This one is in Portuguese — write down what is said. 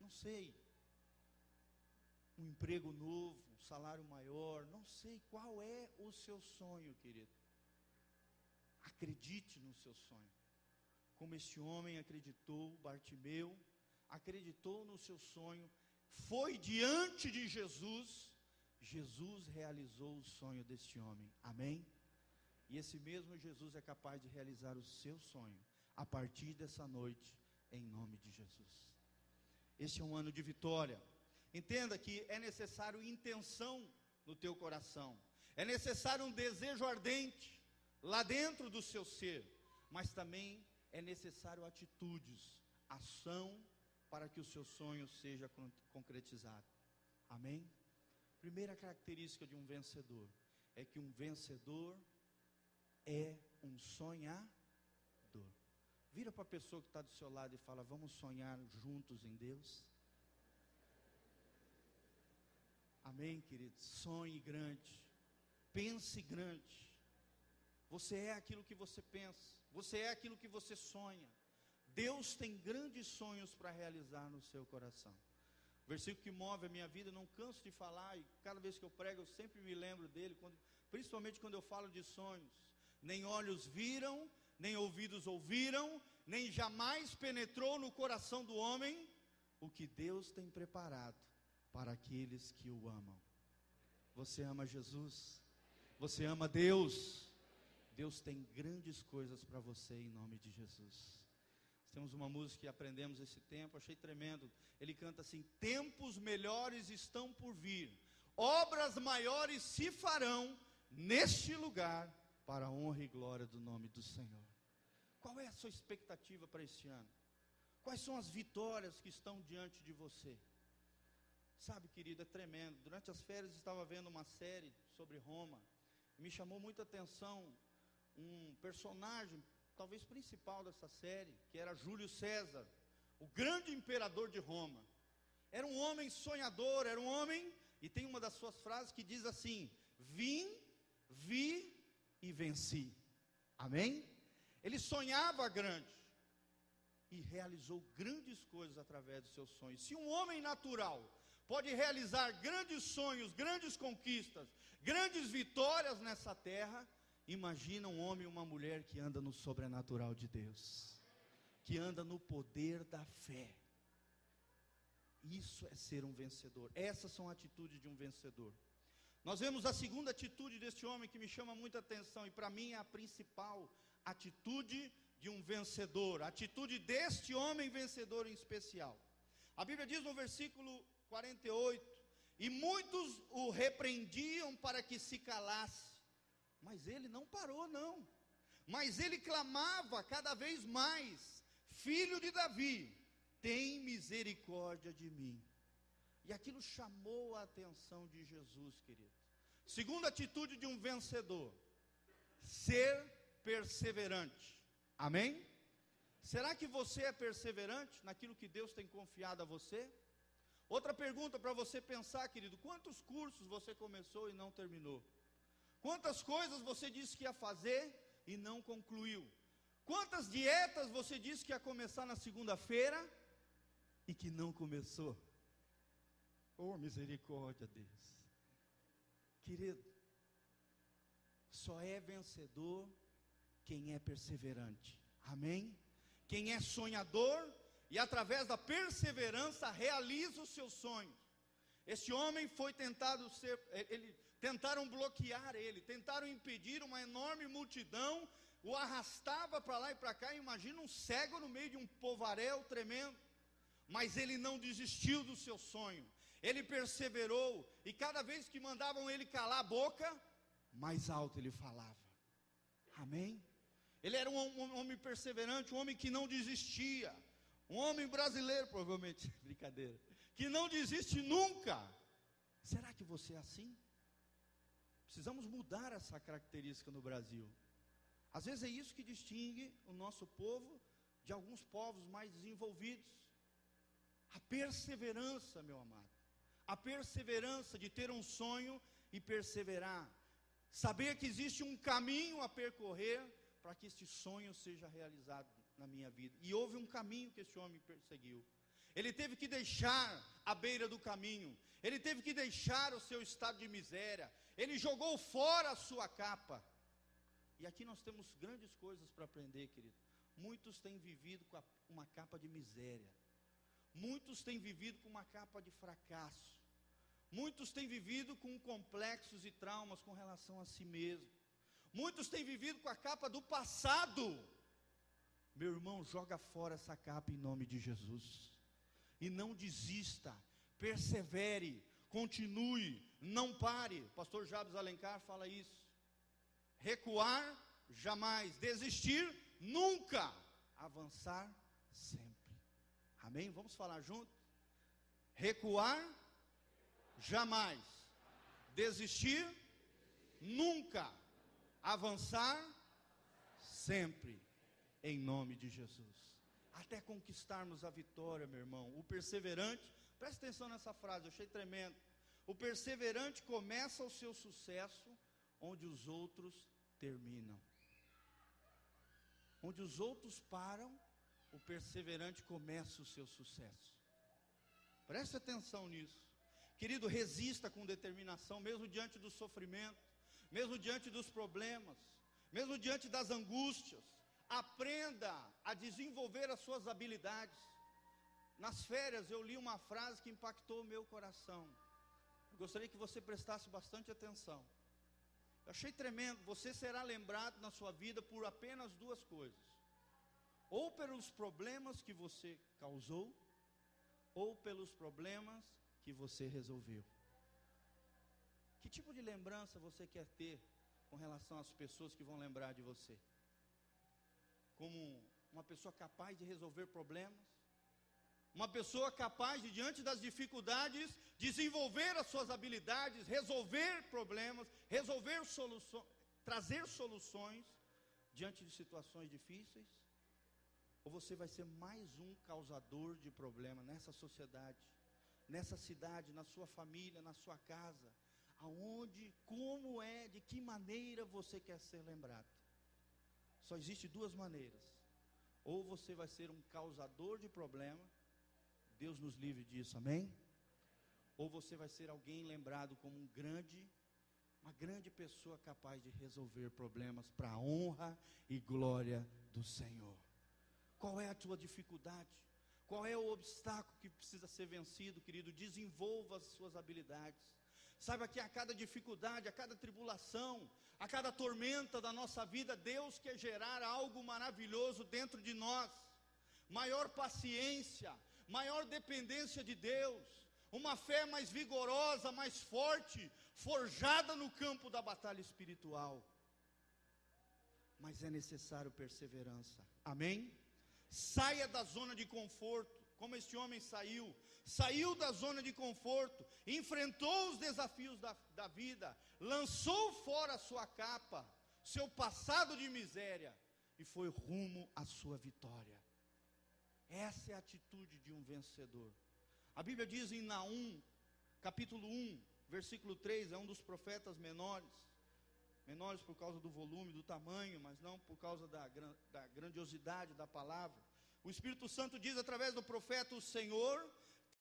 não sei, um emprego novo, um salário maior, não sei qual é o seu sonho, querido. Acredite no seu sonho, como esse homem acreditou, Bartimeu acreditou no seu sonho, foi diante de Jesus, Jesus realizou o sonho deste homem, amém? E esse mesmo Jesus é capaz de realizar o seu sonho, a partir dessa noite, em nome de Jesus. Este é um ano de vitória. Entenda que é necessário intenção no teu coração, é necessário um desejo ardente lá dentro do seu ser, mas também é necessário atitudes, ação, para que o seu sonho seja concretizado, amém? Primeira característica de um vencedor, é que um vencedor é um sonhador. Vira para a pessoa que está do seu lado e fala, vamos sonhar juntos em Deus? Amém, queridos? Sonhe grande, pense grande, você é aquilo que você pensa, você é aquilo que você sonha, Deus tem grandes sonhos para realizar no seu coração. O versículo que move a minha vida, não canso de falar, e cada vez que eu prego eu sempre me lembro dele, principalmente quando eu falo de sonhos, nem olhos viram, nem ouvidos ouviram, nem jamais penetrou no coração do homem, o que Deus tem preparado para aqueles que o amam. Você ama Jesus? Você ama Deus? Deus tem grandes coisas para você em nome de Jesus. Temos uma música que aprendemos esse tempo, achei tremendo, ele canta assim, tempos melhores estão por vir, obras maiores se farão neste lugar, para a honra e glória do nome do Senhor. Qual é a sua expectativa para este ano? Quais são as vitórias que estão diante de você? Sabe, querido, é tremendo. Durante as férias estava vendo uma série sobre Roma. Me chamou muita atenção um personagem, talvez principal dessa série, que era Júlio César, o grande imperador de Roma. Era um homem sonhador, era um homem, e tem uma das suas frases que diz assim, vim, vi e venci. Amém? Ele sonhava grande e realizou grandes coisas através dos seus sonhos. Se um homem natural pode realizar grandes sonhos, grandes conquistas, grandes vitórias nessa terra, imagina um homem e uma mulher que anda no sobrenatural de Deus, que anda no poder da fé. Isso é ser um vencedor. Essas são atitudes de um vencedor. Nós vemos a segunda atitude deste homem que me chama muita atenção, e para mim é a principal atitude de um vencedor, a atitude deste homem vencedor em especial. A Bíblia diz no versículo 48, e muitos o repreendiam para que se calasse, mas ele não parou não, mas ele clamava cada vez mais, filho de Davi, tem misericórdia de mim, e aquilo chamou a atenção de Jesus, querido. Segunda atitude de um vencedor, ser perseverante, amém? Será que você é perseverante naquilo que Deus tem confiado a você? Outra pergunta para você pensar, querido, quantos cursos você começou e não terminou? Quantas coisas você disse que ia fazer e não concluiu? Quantas dietas você disse que ia começar na segunda-feira e que não começou? Oh, misericórdia, Deus. Querido, só é vencedor quem é perseverante. Amém? Quem é sonhador e através da perseverança realiza os seus sonhos. Este homem foi tentado ser, tentaram bloquear ele, tentaram impedir, uma enorme multidão o arrastava para lá e para cá, imagina um cego no meio de um povaréu tremendo, mas ele não desistiu do seu sonho, ele perseverou, e cada vez que mandavam ele calar a boca, mais alto ele falava, amém? Ele era um homem perseverante, um homem que não desistia, um homem brasileiro, provavelmente, brincadeira, que não desiste nunca. Será que você é assim? Precisamos mudar essa característica no Brasil. Às vezes é isso que distingue o nosso povo de alguns povos mais desenvolvidos. A perseverança, meu amado, a perseverança de ter um sonho e perseverar, saber que existe um caminho a percorrer para que este sonho seja realizado na minha vida, e houve um caminho que este homem perseguiu, ele teve que deixar a beira do caminho, ele teve que deixar o seu estado de miséria, ele jogou fora a sua capa. E aqui nós temos grandes coisas para aprender, querido. Muitos têm vivido com uma capa de miséria, muitos têm vivido com uma capa de fracasso, muitos têm vivido com complexos e traumas com relação a si mesmo, muitos têm vivido com a capa do passado. Meu irmão, joga fora essa capa em nome de Jesus, e não desista, persevere, continue, não pare. Pastor Jabes Alencar fala isso: recuar jamais, desistir nunca, avançar sempre. Amém? Vamos falar junto? Recuar jamais, desistir nunca, avançar sempre, em nome de Jesus, até conquistarmos a vitória, meu irmão. O perseverante, presta atenção nessa frase, eu achei tremendo: o perseverante começa o seu sucesso onde os outros terminam. Onde os outros param, o perseverante começa o seu sucesso. Preste atenção nisso, querido. Resista com determinação, mesmo diante do sofrimento, mesmo diante dos problemas, mesmo diante das angústias. Aprenda a desenvolver as suas habilidades. Nas férias eu li uma frase que impactou o meu coração. Eu gostaria que você prestasse bastante atenção. Eu achei tremendo. Você será lembrado na sua vida por apenas duas coisas: ou pelos problemas que você causou, ou pelos problemas que você resolveu. Que tipo de lembrança você quer ter com relação às pessoas que vão lembrar de você? Como uma pessoa capaz de resolver problemas, uma pessoa capaz de, diante das dificuldades, desenvolver as suas habilidades, resolver problemas, resolver soluções, trazer soluções diante de situações difíceis? Ou você vai ser mais um causador de problema nessa sociedade, nessa cidade, na sua família, na sua casa? Aonde, como é, de que maneira você quer ser lembrado? Só existe duas maneiras: ou você vai ser um causador de problema, Deus nos livre disso, amém? Ou você vai ser alguém lembrado como uma grande pessoa capaz de resolver problemas para a honra e glória do Senhor. Qual é a tua dificuldade? Qual é o obstáculo que precisa ser vencido, querido? Desenvolva as suas habilidades. Saiba que a cada dificuldade, a cada tribulação, a cada tormenta da nossa vida, Deus quer gerar algo maravilhoso dentro de nós. Maior paciência, maior dependência de Deus, uma fé mais vigorosa, mais forte, forjada no campo da batalha espiritual. Mas é necessário perseverança, amém? Saia da zona de conforto, como este homem saiu da zona de conforto, enfrentou os desafios da vida, lançou fora a sua capa, seu passado de miséria, e foi rumo à sua vitória. Essa é a atitude de um vencedor. A Bíblia diz em Naum, capítulo 1, versículo 3, é um dos profetas menores por causa do volume, do tamanho, mas não por causa da grandiosidade da palavra. O Espírito Santo diz através do profeta: o Senhor